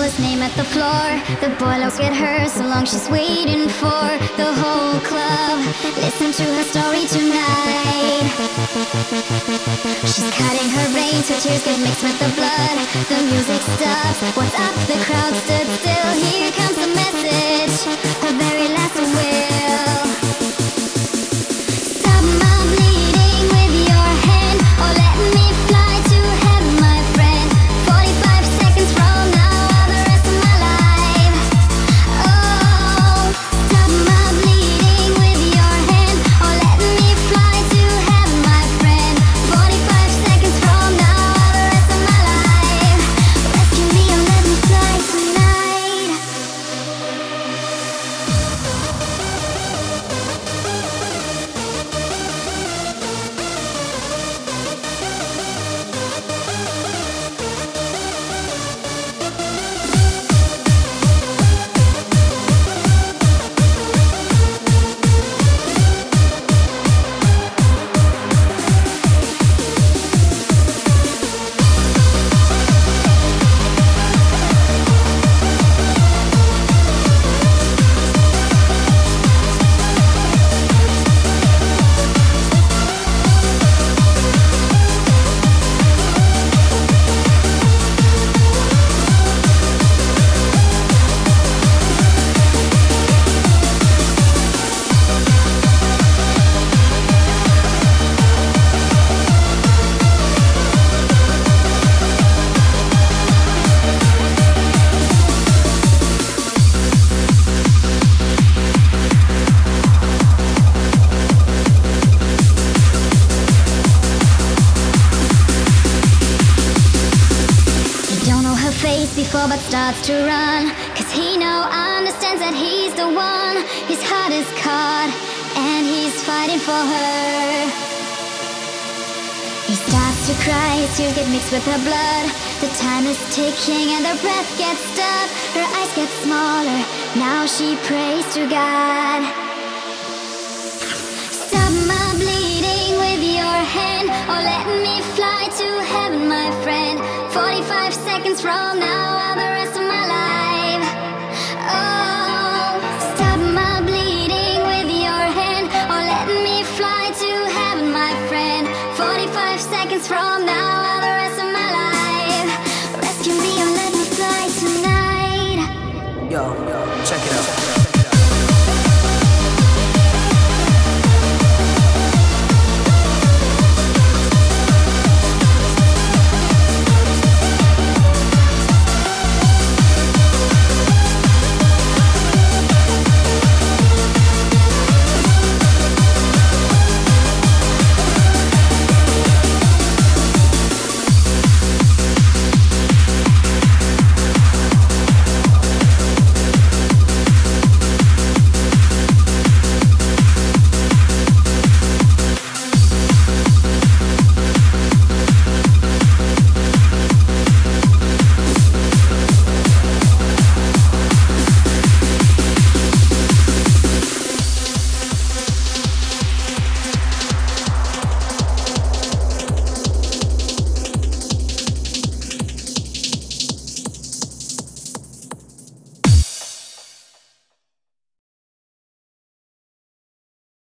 call his name at the floor. The boy looks at her, so long she's waiting for the whole club. Listen to her story tonight. She's cutting her reins, her tears get mixed with the blood. The music stops, what's up? The crowd stood still. Here comes the message, her very last will. But starts to run, cause he now understands that he's the one. His heart is caught and he's fighting for her. He starts to cry, his tears get mixed with her blood. The time is ticking and her breath gets stopped. Her eyes get smaller, now she prays to God. Stop my bleeding with your hand, or let me fly to heaven, my friend. 45 seconds from now, all the rest of